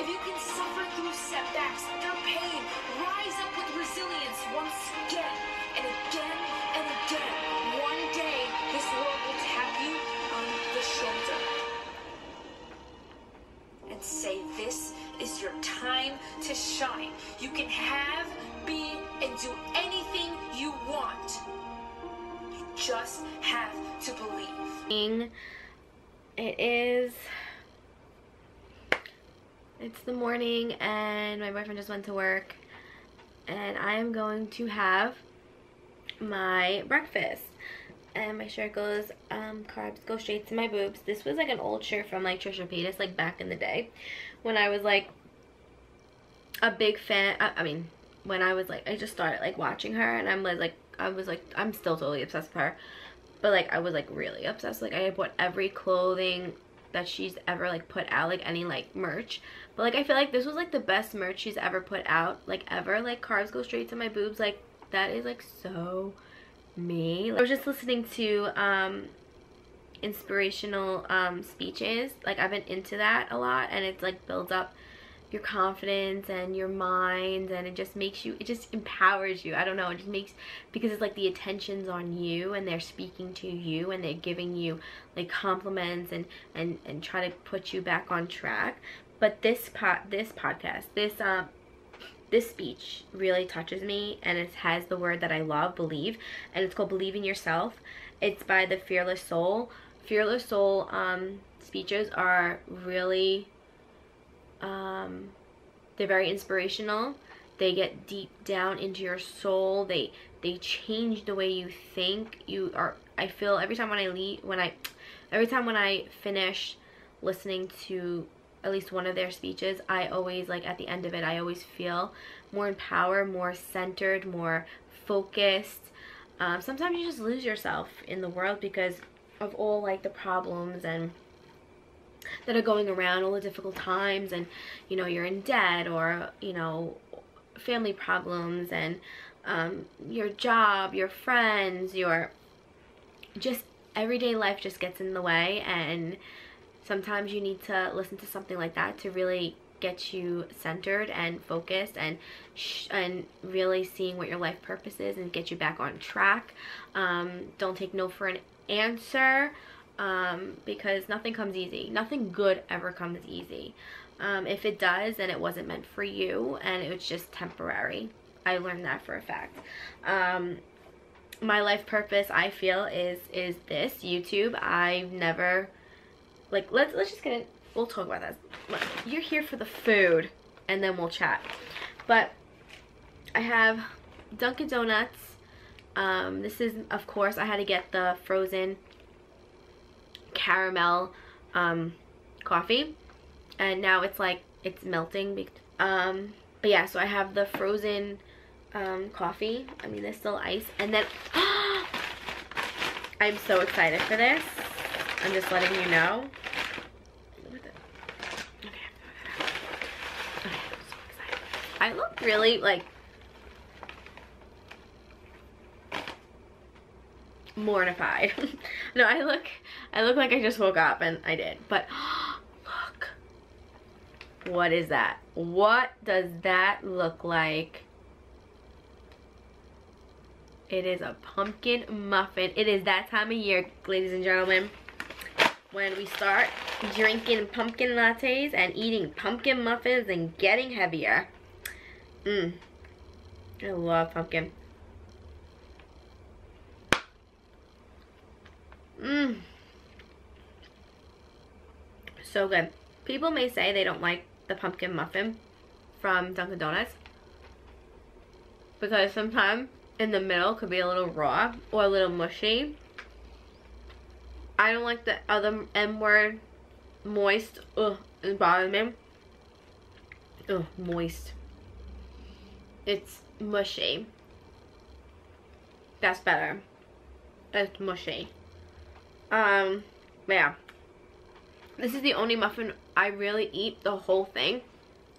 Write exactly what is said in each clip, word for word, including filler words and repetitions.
If you can suffer through setbacks, through pain, rise up with resilience once again and again and again, one day this world will tap you on the shoulder and say, this is your time to shine. You can have, be, and do anything you want. You just have to believe. It is... It's the morning and my boyfriend just went to work, and I am going to have my breakfast. And my shirt goes, um, carbs go straight to my boobs. This was like an old shirt from like Trisha Paytas, like back in the day when I was like a big fan. I, I mean, when I was like, I just started like watching her, and I'm like, like, I was like, I'm still totally obsessed with her. But like, I was like really obsessed. Like, I had bought every clothing that she's ever like put out, like any like merch. But like, I feel like this was like the best merch she's ever put out, like ever. Like, carbs go straight to my boobs. Like, that is like so me. Like, I was just listening to um inspirational um speeches. Like, I've been into that a lot, and it's like builds up your confidence and your mind, and it just makes you, it just empowers you. I don't know, it just makes, because it's like the attention's on you, and they're speaking to you, and they're giving you like compliments and and and try to put you back on track. But this pot this podcast this um this speech really touches me, and it has the word that I love, believe, and it's called Believe in Yourself. It's by The Fearless Soul. Fearless Soul um speeches are really um they're very inspirational. They get deep down into your soul. They they change the way you think. You are, I feel every time when I leave when I every time when I finish listening to at least one of their speeches, I always like at the end of it, I always feel more empowered, more centered, more focused. Um, sometimes you just lose yourself in the world because of all like the problems and that are going around, all the difficult times, and you know, you're in debt, or you know, family problems, and um, your job, your friends, your just everyday life just gets in the way. And sometimes you need to listen to something like that to really get you centered and focused, and sh and really seeing what your life purpose is and get you back on track. Um, don't take no for an answer. Um, because nothing comes easy. Nothing good ever comes easy. Um, if it does, then it wasn't meant for you, and it was just temporary. I learned that for a fact. Um, my life purpose, I feel, is is this YouTube. I've never, like, let's let's just get in. We'll talk about that. You're here for the food, and then we'll chat. But I have Dunkin' Donuts. Um, this is, of course, I had to get the frozen caramel um coffee, and now it's like it's melting. Um but yeah, so I have the frozen um coffee. I mean, there's still ice. And then I'm so excited for this. I'm just letting you know. Okay, okay, I'm so excited. I look really like mortified. No, I look I look like I just woke up, and I did. But look, what is that? What does that look like? It is a pumpkin muffin. It is that time of year, ladies and gentlemen, when we start drinking pumpkin lattes and eating pumpkin muffins and getting heavier. Mmm. I love pumpkin. Mmm. So good. People may say they don't like the pumpkin muffin from Dunkin' Donuts because sometimes in the middle could be a little raw or a little mushy. I don't like the other M word, moist. Ugh, it bothers me. Ugh, moist. It's mushy. That's better. It's mushy. Um, but yeah, this is the only muffin I really eat the whole thing.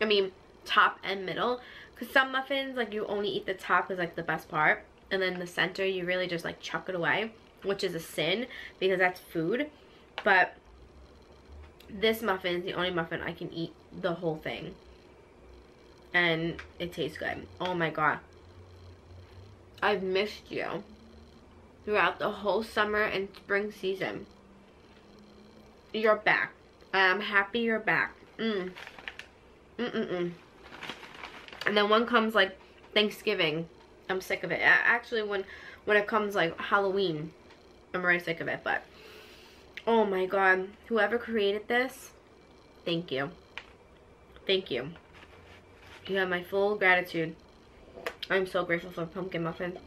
I mean, top and middle, because some muffins, like, you only eat the top is like the best part, and then the center you really just like chuck it away, which is a sin because that's food. But this muffin is the only muffin I can eat the whole thing. And it tastes good. Oh my god. I've missed you throughout the whole summer and spring season. You're back. I'm happy you're back. Mm. Mm-mm-mm. And then one comes like Thanksgiving. I'm sick of it. Actually, when when it comes like Halloween, I'm very sick of it. But oh my god, whoever created this, thank you. Thank you. You have my full gratitude. I'm so grateful for pumpkin muffins.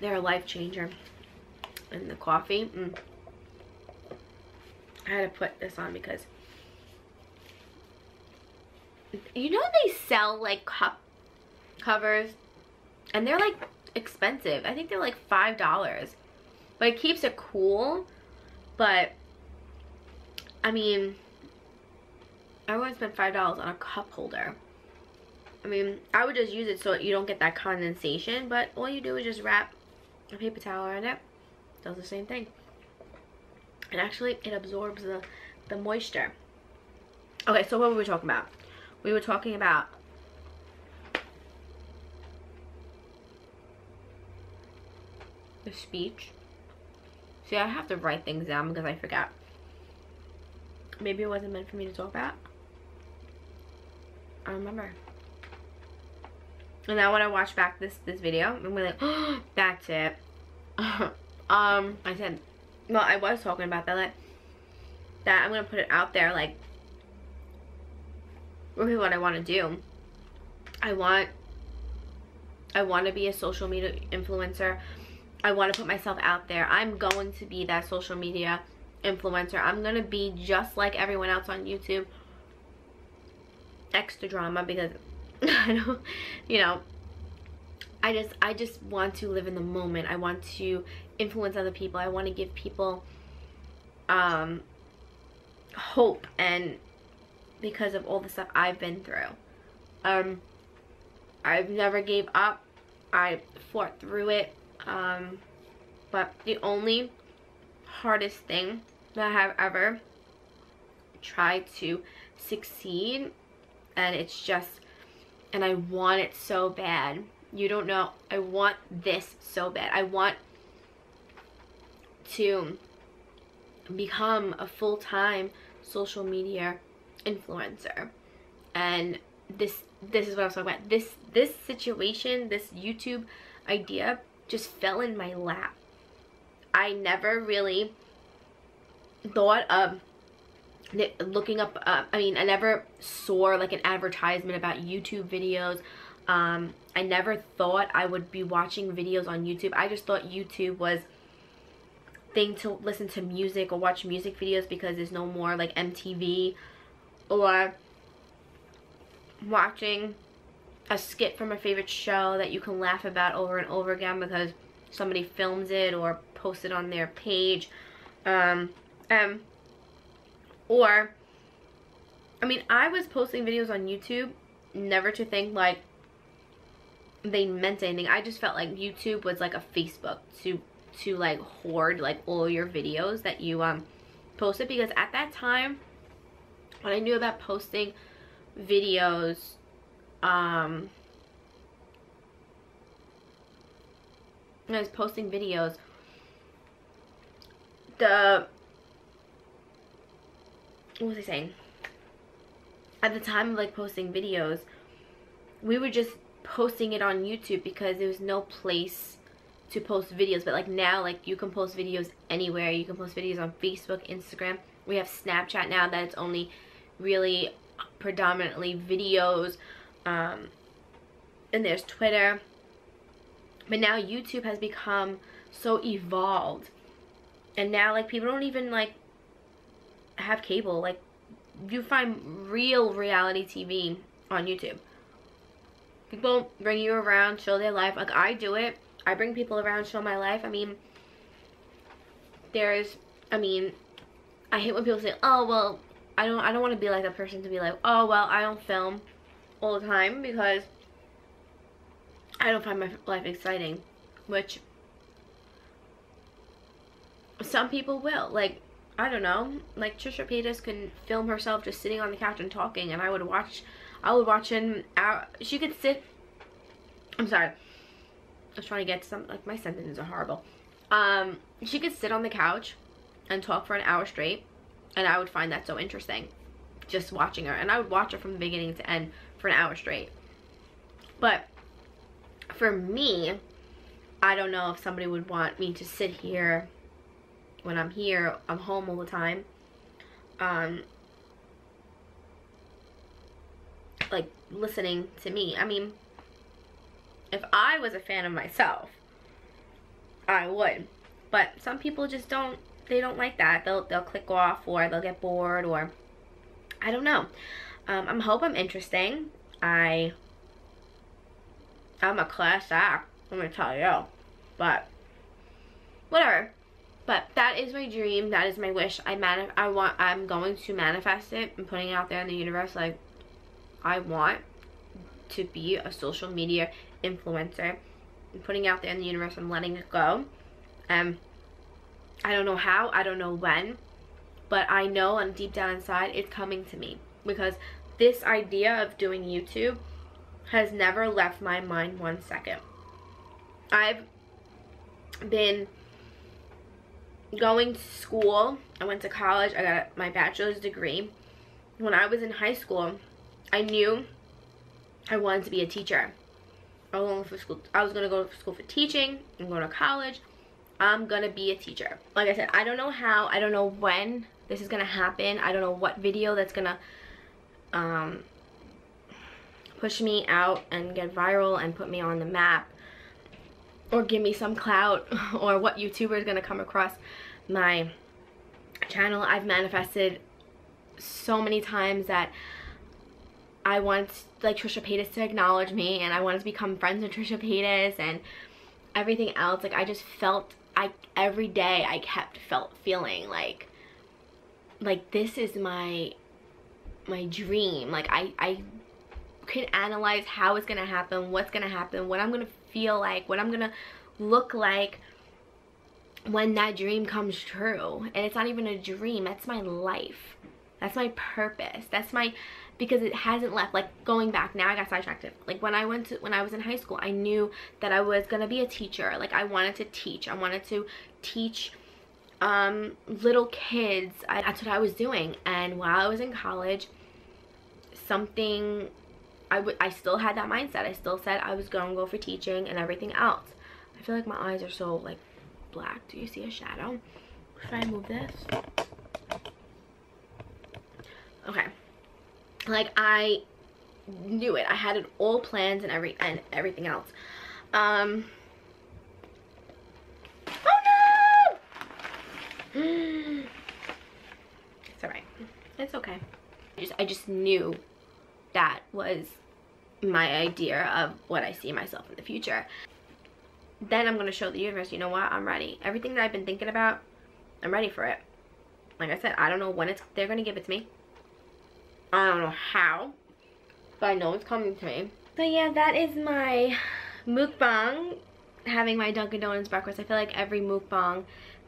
They're a life changer. And the coffee. Mm. I had to put this on because, you know, they sell like cup covers and they're like expensive. I think they're like five dollars. But it keeps it cool. But I mean, I wouldn't spend five dollars on a cup holder. I mean, I would just use it so you don't get that condensation, but all you do is just wrap a paper towel in it. It does the same thing. And actually, it absorbs the, the moisture. Okay, so what were we talking about? We were talking about the speech. See, I have to write things down because I forgot. Maybe it wasn't meant for me to talk about. I remember. And now when I watch back this this video, I'm gonna be like, oh, that's it. um, I said, well, I was talking about that, like, that I'm gonna put it out there, like, really what I want to do. I want, I want to be a social media influencer. I want to put myself out there. I'm going to be that social media influencer. I'm gonna be just like everyone else on YouTube. Extra drama because I don't, you know, I just I just want to live in the moment. I want to influence other people. I want to give people um hope, and because of all the stuff I've been through, um I've never gave up. I fought through it. Um but the only hardest thing that I have ever tried to succeed, and it's just, and I want it so bad. You don't know. I want this so bad. I want to become a full-time social media influencer. And this this is what I was talking about. This this situation, this YouTube idea just fell in my lap. I never really thought of looking up, uh, I mean, I never saw like an advertisement about YouTube videos. Um, I never thought I would be watching videos on YouTube. I just thought YouTube was a thing to listen to music or watch music videos, because there's no more like M T V or watching a skit from a favorite show that you can laugh about over and over again because somebody films it or posts it on their page. Um, um, Or, I mean, I was posting videos on YouTube never to think like they meant anything. I just felt like YouTube was like a Facebook to to like hoard like all your videos that you um posted, because at that time when I knew about posting videos, um when I was posting videos, the what was I saying? At the time of like posting videos, we were just posting it on YouTube because there was no place to post videos. But like now, like you can post videos anywhere. You can post videos on Facebook, Instagram. We have Snapchat now that it's only really predominantly videos. Um, and there's Twitter. But now YouTube has become so evolved. And now like people don't even like have cable. Like you find real reality T V on YouTube. People bring you around, show their life. Like I do it. I bring people around, show my life. I mean, there's, I mean, I hate when people say, oh well, I don't I don't want to be like that person to be like, oh well, I don't film all the time because I don't find my life exciting. Which some people will. Like I don't know, like Trisha Paytas can film herself just sitting on the couch and talking, and I would watch, I would watch an hour. She could sit, I'm sorry, I was trying to get some, like my sentences are horrible. Um, she could sit on the couch and talk for an hour straight, and I would find that so interesting, just watching her. And I would watch her from the beginning to end for an hour straight. But for me, I don't know if somebody would want me to sit here when I'm here. I'm home all the time. Um, like, listening to me. I mean, if I was a fan of myself, I would. But some people just don't, they don't like that. They'll, they'll click off, or they'll get bored, or I don't know. Um, I hope I'm interesting. I, I'm a class act, I'm gonna tell you. But whatever. But that is my dream. That is my wish. I manif I want. I'm going to manifest it and putting it out there in the universe. Like, I want to be a social media influencer. I'm putting it out there in the universe. I'm letting it go. Um, I don't know how. I don't know when. But I know, and deep down inside, it's coming to me, because this idea of doing YouTube has never left my mind one second. I've been going to school, I went to college, I got my bachelor's degree. When I was in high school, I knew I wanted to be a teacher. I was going for school, I was going to go to school for teaching, I'm going to college, I'm going to be a teacher. Like I said, I don't know how, I don't know when this is going to happen, I don't know what video that's going to um, push me out and get viral and put me on the map, or give me some clout, or what YouTuber is going to come across my channel. I've manifested so many times that I want, like, Trisha Paytas to acknowledge me, and I wanted to become friends with Trisha Paytas and everything else. Like, I just felt, I every day I kept felt feeling like, like this is my, my dream. Like, I, I can analyze how it's going to happen, what's going to happen, what I'm going to feel like, what I'm gonna look like when that dream comes true. And it's not even a dream, that's my life, that's my purpose, that's my, because it hasn't left. Like, going back now, I got sidetracked. Like, when I went to, when I was in high school, I knew that I was gonna be a teacher. Like, I wanted to teach, I wanted to teach um little kids. I, that's what I was doing. And while I was in college, something I, w I still had that mindset. I still said I was going to go for teaching and everything else. I feel like my eyes are so, like, black. Do you see a shadow? Should I move this? Okay. Like, I knew it. I had it all planned and every and everything else. Um. Oh, no! It's all right. It's okay. I just, I just knew that was my idea of what I see myself in the future. Then I'm going to show the universe, you know what, I'm ready. Everything that I've been thinking about, I'm ready for it. Like I said, I don't know when it's, they're going to give it to me. I don't know how, but I know it's coming to me. So yeah, that is my mukbang, having my Dunkin' Donuts breakfast. I feel like every mukbang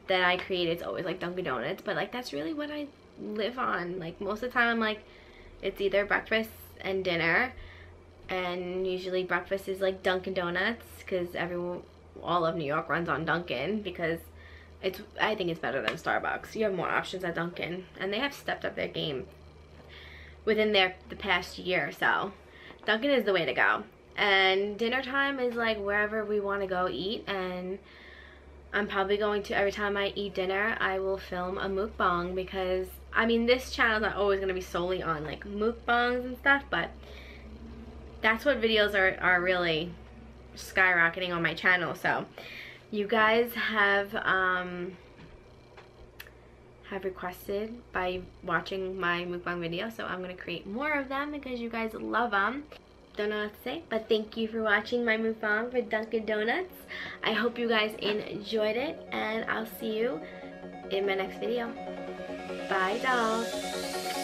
that I create is always like Dunkin' Donuts, but like that's really what I live on. Like, most of the time I'm like, it's either breakfast and dinner, and usually breakfast is like Dunkin' Donuts, because everyone, all of New York runs on Dunkin', because it's, I think it's better than Starbucks. You have more options at Dunkin', and they have stepped up their game within their the past year or so. Dunkin' is the way to go. And dinner time is like wherever we want to go eat, and I'm probably going to, every time I eat dinner, I will film a mukbang, because I mean, this channel is not always going to be solely on like mukbangs and stuff, but that's what videos are, are really skyrocketing on my channel. So you guys have um, have requested by watching my mukbang video, so I'm going to create more of them because you guys love them. Don't know what to say, but thank you for watching my mukbang for Dunkin' Donuts. I hope you guys enjoyed it, and I'll see you in my next video. Bye, dolls.